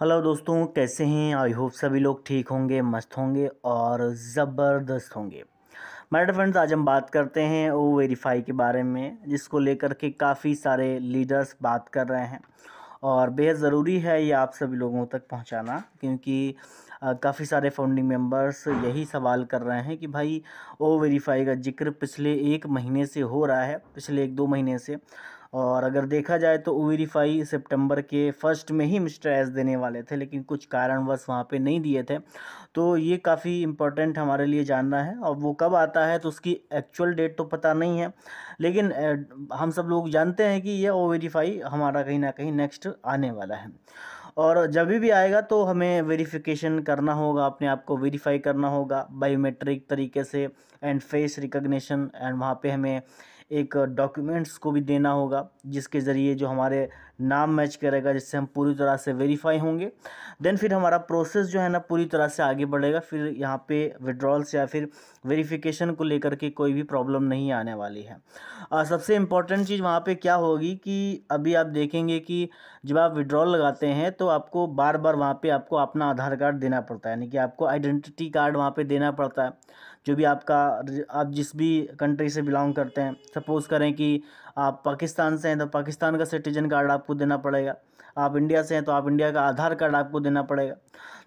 Hello दोस्तों, कैसे हैं? आई होप सभी लोग ठीक होंगे, मस्त होंगे और ज़बरदस्त होंगे। माय डियर फ्रेंड्स, आज हम बात करते हैं ओ वेरीफाई के बारे में, जिसको लेकर के काफ़ी सारे लीडर्स बात कर रहे हैं और बेहद ज़रूरी है ये आप सभी लोगों तक पहुंचाना, क्योंकि काफ़ी सारे फाउंडिंग मेंबर्स यही सवाल कर रहे हैं कि भाई ओ वेरीफाई का जिक्र पिछले एक महीने से हो रहा है, पिछले एक दो महीने से। और अगर देखा जाए तो ओ वेरीफाई सितंबर के फर्स्ट में ही मिस्टर एस देने वाले थे, लेकिन कुछ कारणवश वहाँ पे नहीं दिए थे। तो ये काफ़ी इम्पोर्टेंट हमारे लिए जानना है। और वो कब आता है तो उसकी एक्चुअल डेट तो पता नहीं है, लेकिन हम सब लोग जानते हैं कि ये ओ वेरीफाई हमारा कहीं ना कहीं नेक्स्ट आने वाला है। और जब भी आएगा तो हमें वेरिफिकेशन करना होगा, अपने आप को वेरीफाई करना होगा बायोमेट्रिक तरीके से एंड फेस रिकग्निशन, एंड वहाँ पे हमें एक डॉक्यूमेंट्स को भी देना होगा जिसके ज़रिए जो हमारे नाम मैच करेगा, जिससे हम पूरी तरह से वेरीफाई होंगे। देन फिर हमारा प्रोसेस जो है ना पूरी तरह से आगे बढ़ेगा। फिर यहाँ पे विड्रॉल्स या फिर वेरिफिकेशन को लेकर के कोई भी प्रॉब्लम नहीं आने वाली है। सबसे इम्पॉर्टेंट चीज़ वहाँ पे क्या होगी कि अभी आप देखेंगे कि जब आप विड्रॉल लगाते हैं तो आपको बार बार वहाँ पे आपको अपना आधार कार्ड देना पड़ता है, यानी कि आपको आइडेंटिटी कार्ड वहाँ पर देना पड़ता है, जो भी आपका आप जिस भी कंट्री से बिलोंग करते हैं। सपोज़ करें कि आप पाकिस्तान से हैं तो पाकिस्तान का सिटीजन कार्ड आपको देना पड़ेगा, आप इंडिया से हैं तो आप इंडिया का आधार कार्ड आपको देना पड़ेगा।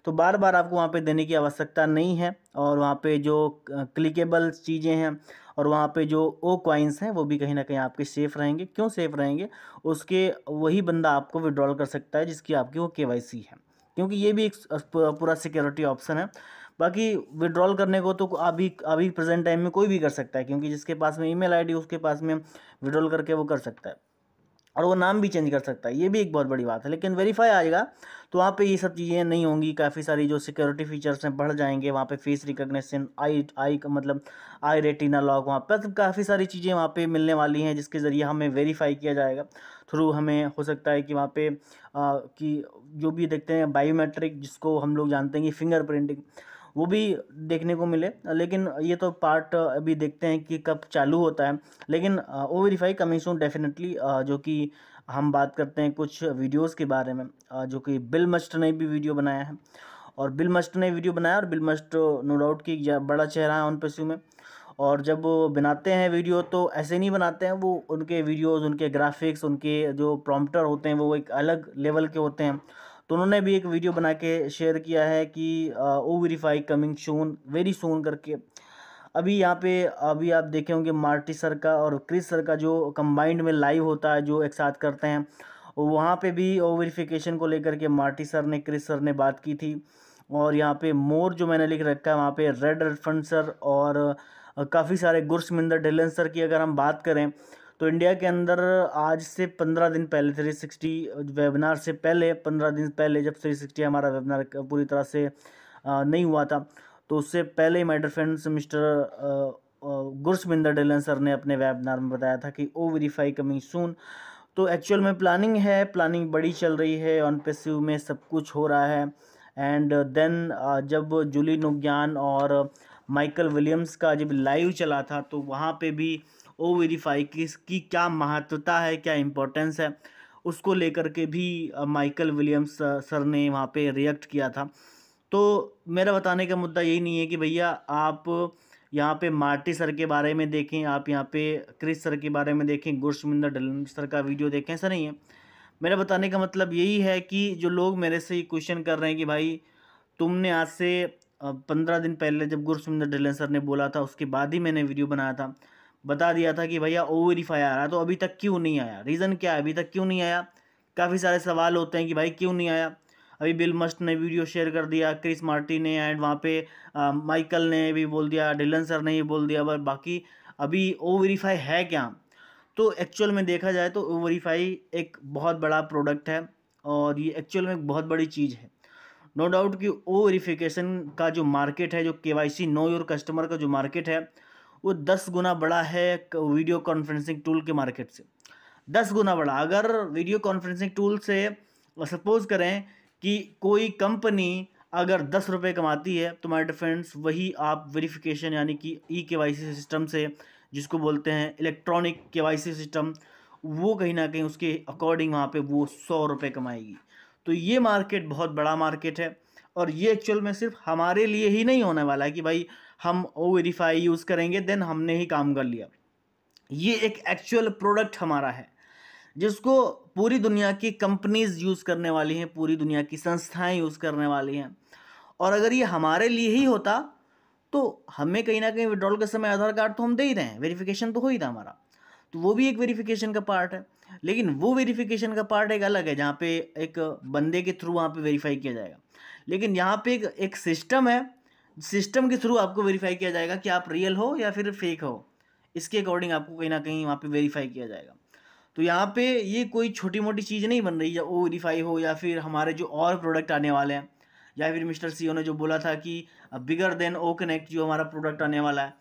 तो बार बार आपको वहाँ पे देने की आवश्यकता नहीं है। और वहाँ पे जो क्लिकेबल चीज़ें हैं और वहाँ पे जो ओ कॉइन्स हैं वो भी कहीं ना कहीं आपके सेफ़ रहेंगे। क्यों सेफ़ रहेंगे? उसके वही बंदा आपको विड्रॉल कर सकता है जिसकी आपकी वो KYC है, क्योंकि ये भी एक पूरा सिक्योरिटी ऑप्शन है। बाकी विड्रॉल करने को तो अभी प्रेजेंट टाइम में कोई भी कर सकता है, क्योंकि जिसके पास में ईमेल आईडी उसके पास में विड्रॉल करके वो कर सकता है और वो नाम भी चेंज कर सकता है। ये भी एक बहुत बड़ी बात है। लेकिन वेरीफाई आएगा तो वहाँ पे ये सब चीज़ें नहीं होंगी, काफ़ी सारी जो सिक्योरिटी फीचर्स हैं बढ़ जाएंगे। वहाँ पे face recognition, eye retina lock, वहाँ पर काफ़ी सारी चीज़ें वहाँ पे मिलने वाली हैं जिसके ज़रिए हमें वेरीफाई किया जाएगा थ्रू। हमें हो सकता है कि वहाँ पे कि जो भी देखते हैं बायोमेट्रिक, जिसको हम लोग जानते हैं कि फिंगर प्रिंटिंग, वो भी देखने को मिले। लेकिन ये तो पार्ट अभी देखते हैं कि कब चालू होता है। लेकिन ओ वेरीफाई कमीशन डेफिनेटली, जो कि हम बात करते हैं कुछ वीडियोस के बारे में, जो कि बिल मस्ट ने भी वीडियो बनाया है और बिल मस्ट नो डाउट कि बड़ा चेहरा है ONPASSIVE में। और जब वो बनाते हैं वीडियो तो ऐसे नहीं बनाते हैं वो, उनके वीडियोज़, उनके ग्राफिक्स, उनके जो प्रॉम्प्टर होते हैं वो एक अलग लेवल के होते हैं। तो उन्होंने भी एक वीडियो बना के शेयर किया है कि O verify coming soon, very soon करके। अभी यहाँ पे अभी आप देखे होंगे मार्टी सर का और क्रिस सर का जो कंबाइंड में लाइव होता है, जो एक साथ करते हैं, वहाँ पे भी ओ वेरीफिकेशन को लेकर के मार्टी सर ने, क्रिस सर ने बात की थी। और यहाँ पे मोर जो मैंने लिख रखा है वहाँ पे रेड एलिफेंट सर और काफ़ी सारे गुरसमिंदर ढिल्लों सर की अगर हम बात करें तो इंडिया के अंदर आज से 15 दिन पहले 360 वेबिनार से पहले 15 दिन पहले, जब 360 हमारा वेबिनार पूरी तरह से नहीं हुआ था, तो उससे पहले my dear friends mister Gursaminder Dhillon sir ने अपने वेबिनार में बताया था कि ओ वेरीफाई कमिंग सून। तो एक्चुअल में प्लानिंग है, प्लानिंग बड़ी चल रही है, ONPASSIVE में सब कुछ हो रहा है। एंड देन जब जूली नुग्यान और माइकल विलियम्स का जब लाइव चला था तो वहाँ पे भी ओ वेरीफाई की क्या महत्वता है, क्या इम्पोर्टेंस है, उसको लेकर के भी माइकल विलियम्स सर ने वहाँ पे रिएक्ट किया था। तो मेरा बताने का मुद्दा यही नहीं है कि भैया आप यहाँ पे मार्टी सर के बारे में देखें, आप यहाँ पे क्रिस सर के बारे में देखें, गुरसमिंदर ढिल्लों सर का वीडियो देखें, ऐसा नहीं है। मेरा बताने का मतलब यही है कि जो लोग मेरे से ये क्वेश्चन कर रहे हैं कि भाई तुमने आज से 15 दिन पहले जब गुरसमिंदर ढिल्लों सर ने बोला था उसके बाद ही मैंने वीडियो बनाया था, बता दिया था कि भैया ओ वेरीफाई आ रहा है, तो अभी तक क्यों नहीं आया? रीज़न क्या है अभी तक क्यों नहीं आया? काफ़ी सारे सवाल होते हैं कि भाई क्यों नहीं आया। अभी बिल मस्ट ने वीडियो शेयर कर दिया, क्रिस मार्टी ने, एंड वहाँ पे माइकल ने भी बोल दिया, ढिल्लों सर ने भी बोल दिया, बट बाकी अभी ओ वेरीफाई है क्या? तो एक्चुअल में देखा जाए तो ओ वेरीफाई एक बहुत बड़ा प्रोडक्ट है और ये एक्चुअल में एक बहुत बड़ी चीज़ है। नो डाउट कि ओ वेरीफिकेशन का जो मार्केट है, जो KYC नो योर कस्टमर का जो मार्केट है, वो 10 गुना बड़ा है वीडियो कॉन्फ्रेंसिंग टूल के मार्केट से, 10 गुना बड़ा। अगर वीडियो कॉन्फ्रेंसिंग टूल से सपोज़ करें कि कोई कंपनी अगर 10 रुपये कमाती है तो माय डियर फ्रेंड्स वही आप वेरिफिकेशन यानी कि eKYC सिस्टम से, जिसको बोलते हैं इलेक्ट्रॉनिक KYC सिस्टम, वो कहीं ना कहीं उसके अकॉर्डिंग वहाँ पे वो 100 रुपये कमाएगी। तो ये मार्केट बहुत बड़ा मार्केट है और ये एक्चुअल में सिर्फ हमारे लिए ही नहीं होने वाला है कि भाई हम ओ वेरीफाई यूज़ करेंगे देन हमने ही काम कर लिया। ये एक एक्चुअल प्रोडक्ट हमारा है जिसको पूरी दुनिया की कंपनीज यूज़ करने वाली हैं, पूरी दुनिया की संस्थाएं यूज़ करने वाली हैं। और अगर ये हमारे लिए ही होता तो हमें कहीं ना कहीं विड्रॉल के समय आधार कार्ड तो हम दे ही रहे हैं, वेरिफिकेशन तो हो ही रहा हमारा, तो वो भी एक वेरिफिकेशन का पार्ट है। लेकिन वो वेरिफिकेशन का पार्ट एक अलग है जहाँ पे एक बंदे के थ्रू वहाँ पे वेरीफाई किया जाएगा, लेकिन यहाँ पे एक सिस्टम है, सिस्टम के थ्रू आपको वेरीफाई किया जाएगा कि आप रियल हो या फिर फेक हो, इसके अकॉर्डिंग आपको कहीं ना कहीं वहाँ पे वेरीफाई किया जाएगा। तो यहाँ पे ये कोई छोटी मोटी चीज़ नहीं बन रही, या ओ वेरीफाई हो या फिर हमारे जो और प्रोडक्ट आने वाले हैं, या फिर मिस्टर सीईओ ने जो बोला था कि बिगर देन ओ कनेक्ट जो हमारा प्रोडक्ट आने वाला है,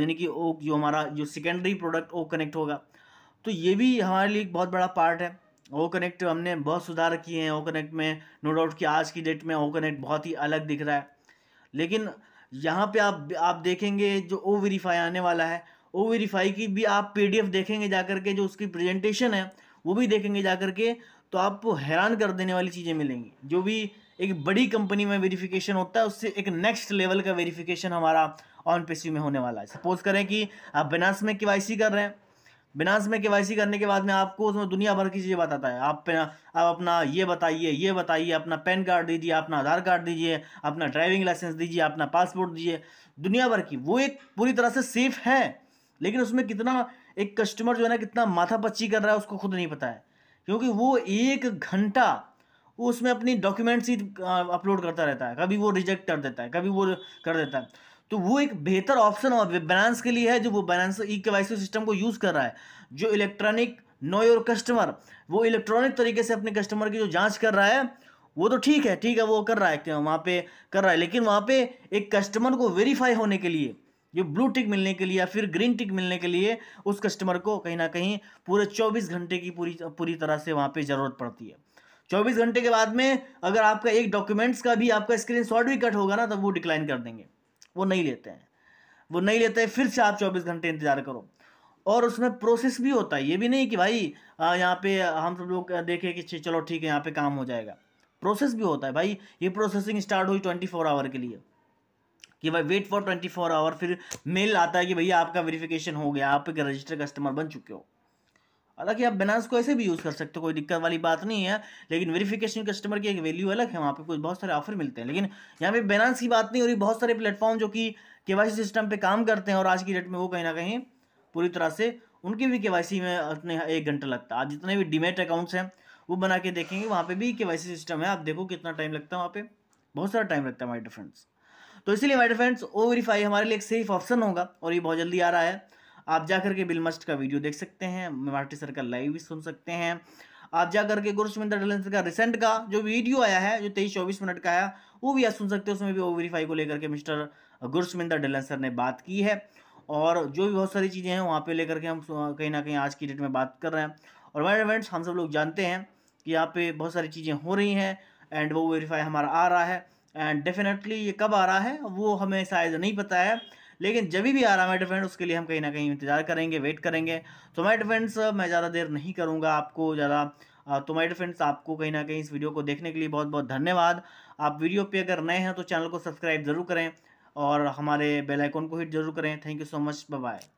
यानी कि ओ जो हमारा जो सेकेंडरी प्रोडक्ट ओ कनेक्ट होगा, तो ये भी हमारे लिए एक बहुत बड़ा पार्ट है। ओ कनेक्ट हमने बहुत सुधार किए हैं, ओ कनेक्ट में नो डाउट कि आज की डेट में ओ कनेक्ट बहुत ही अलग दिख रहा है। लेकिन यहाँ पे आप देखेंगे जो ओ वेरीफाई आने वाला है, ओ वेरीफाई की भी आप PDF देखेंगे जा कर के, जो उसकी प्रेजेंटेशन है वो भी देखेंगे जा कर के, तो आपको हैरान कर देने वाली चीज़ें मिलेंगी। जो भी एक बड़ी कंपनी में वेरिफिकेशन होता है उससे एक नेक्स्ट लेवल का वेरिफिकेशन हमारा ONPASSIVE में होने वाला है। सपोज करें कि आप Binance में KYC कर रहे हैं, Binance में KYC करने के बाद में आपको उसमें दुनिया भर की चीज़ें बताता है। आप अपना ये बताइए, अपना पैन कार्ड दीजिए, अपना आधार कार्ड दीजिए, अपना ड्राइविंग लाइसेंस दीजिए, अपना पासपोर्ट दीजिए, दुनिया भर की। वो एक पूरी तरह से सेफ है, लेकिन उसमें कितना एक कस्टमर जो है ना कितना माथापच्ची कर रहा है उसको खुद नहीं पता है, क्योंकि वो एक घंटा वो उसमें अपनी डॉक्यूमेंट्स ही अपलोड करता रहता है, कभी वो रिजेक्ट कर देता है, कभी वो कर देता है। तो वो एक बेहतर ऑप्शन और Binance के लिए है, जो वो Binance eKYC सिस्टम को यूज़ कर रहा है, जो इलेक्ट्रॉनिक नो योर कस्टमर, वो इलेक्ट्रॉनिक तरीके से अपने कस्टमर की जो जांच कर रहा है वो तो ठीक है वो कर रहा है, क्यों वहाँ पे कर रहा है, लेकिन वहाँ पे एक कस्टमर को वेरीफाई होने के लिए, जो ब्लू टिक मिलने के लिए या फिर ग्रीन टिक मिलने के लिए उस कस्टमर को कहीं ना कहीं पूरे 24 घंटे की पूरी तरह से वहाँ पर ज़रूरत पड़ती है। 24 घंटे के बाद में अगर आपका एक डॉक्यूमेंट्स का भी आपका स्क्रीनशॉट भी कट होगा ना, तब वो डिक्लाइन कर देंगे, वो नहीं लेते हैं। फिर से आप 24 घंटे इंतज़ार करो। और उसमें प्रोसेस भी होता है, ये भी नहीं कि भाई यहाँ पे हम सब लोग देखें कि चलो ठीक है यहाँ पे काम हो जाएगा। प्रोसेस भी होता है भाई, ये प्रोसेसिंग स्टार्ट हुई 24 आवर के लिए कि भाई वेट फॉर 24 आवर, फिर मेल आता है कि भैया आपका वेरिफिकेशन हो गया, आप एक रजिस्टर्ड कस्टमर बन चुके हो। हालांकि आप Binance को ऐसे भी यूज़ कर सकते हो, कोई दिक्कत वाली बात नहीं है, लेकिन वेरिफिकेशन कस्टमर की एक वैल्यू अलग है, वहाँ पे कुछ बहुत सारे ऑफर मिलते हैं। लेकिन यहाँ पे Binance की बात नहीं हो रही, बहुत सारे प्लेटफॉर्म जो कि KYC सिस्टम पे काम करते हैं और आज की डेट में वो कहीं ना कहीं पूरी तरह से उनकी भी KYC में अपने 1 घंटा लगता है। आज जितने भी डीमेट अकाउंट्स हैं वो बना के देखेंगे, वहाँ पर भी KYC सिस्टम है, आप देखो कितना टाइम लगता है, वहाँ पर बहुत सारा टाइम लगता है माय डियर फ्रेंड्स। तो इसीलिए my dear friends O verify हमारे लिए एक सेफ ऑप्शन होगा और ये बहुत जल्दी आ रहा है। आप जा करके बिल मस्ट का वीडियो देख सकते हैं, मार्टी सर का लाइव भी सुन सकते हैं, आप जा करके गुरसिमिंदर ढिल्लों का रिसेंट का जो वीडियो आया है जो 23-24 मिनट का आया वो भी आप सुन सकते हैं। उसमें भी ओ वेरीफाई को लेकर के मिस्टर गुरसिमिंदर ढिल्लों सर ने बात की है और जो भी बहुत सारी चीज़ें हैं वहाँ पे लेकर के हम कहीं ना कहीं आज की डेट में बात कर रहे हैं। और हमारे इवेंट्स हम सब लोग जानते हैं कि यहाँ पे बहुत सारी चीज़ें हो रही हैं एंड वो वेरीफाई हमारा आ रहा है एंड डेफिनेटली ये कब आ रहा है वो हमें शायद नहीं पता है, लेकिन जब भी आ रहा है माय डियर फ्रेंड्स उसके लिए हम कहीं ना कहीं इंतजार करेंगे, वेट करेंगे। तो माय डियर फ्रेंड्स मैं ज़्यादा देर नहीं करूँगा आपको ज़्यादा। तो माय डियर फ्रेंड्स आपको कहीं ना कहीं इस वीडियो को देखने के लिए बहुत बहुत धन्यवाद। आप वीडियो पे अगर नए हैं तो चैनल को सब्सक्राइब ज़रूर करें और हमारे बेल आइकॉन को हिट ज़रूर करें। Thank you so much, bye bye.